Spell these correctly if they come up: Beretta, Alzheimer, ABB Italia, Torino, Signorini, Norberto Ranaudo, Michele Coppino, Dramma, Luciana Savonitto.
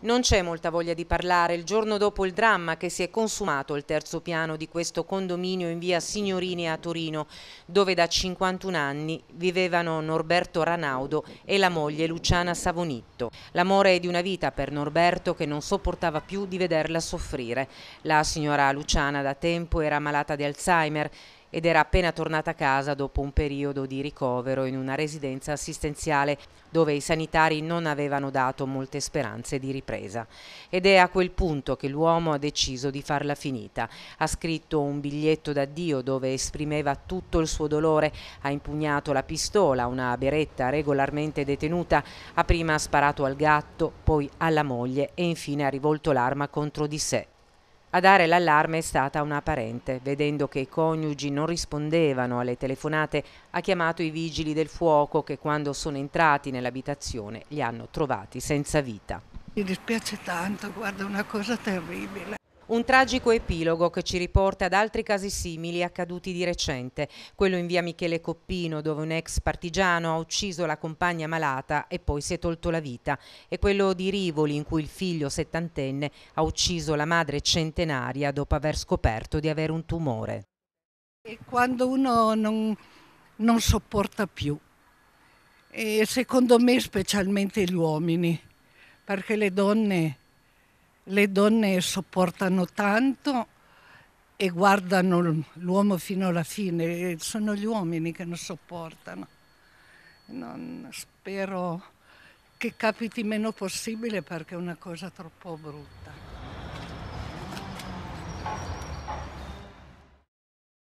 Non c'è molta voglia di parlare il giorno dopo il dramma che si è consumato al terzo piano di questo condominio in via Signorini a Torino, dove da 51 anni vivevano Norberto Ranaudo e la moglie Luciana Savonitto. L'amore di una vita per Norberto, che non sopportava più di vederla soffrire. La signora Luciana da tempo era malata di Alzheimer ed era appena tornata a casa dopo un periodo di ricovero in una residenza assistenziale dove i sanitari non avevano dato molte speranze di ripresa. Ed è a quel punto che l'uomo ha deciso di farla finita. Ha scritto un biglietto d'addio dove esprimeva tutto il suo dolore, ha impugnato la pistola, una Beretta regolarmente detenuta, ha prima sparato al gatto, poi alla moglie e infine ha rivolto l'arma contro di sé. A dare l'allarme è stata una parente. Vedendo che i coniugi non rispondevano alle telefonate, ha chiamato i vigili del fuoco che, quando sono entrati nell'abitazione, li hanno trovati senza vita. Mi dispiace tanto, guarda, è una cosa terribile. Un tragico epilogo che ci riporta ad altri casi simili accaduti di recente, quello in via Michele Coppino dove un ex partigiano ha ucciso la compagna malata e poi si è tolto la vita, e quello di Rivoli in cui il figlio settantenne ha ucciso la madre centenaria dopo aver scoperto di avere un tumore. E quando uno non sopporta più, e secondo me specialmente gli uomini, perché le donne sopportano tanto e guardano l'uomo fino alla fine, sono gli uomini che non sopportano. Spero che capiti meno possibile perché è una cosa troppo brutta.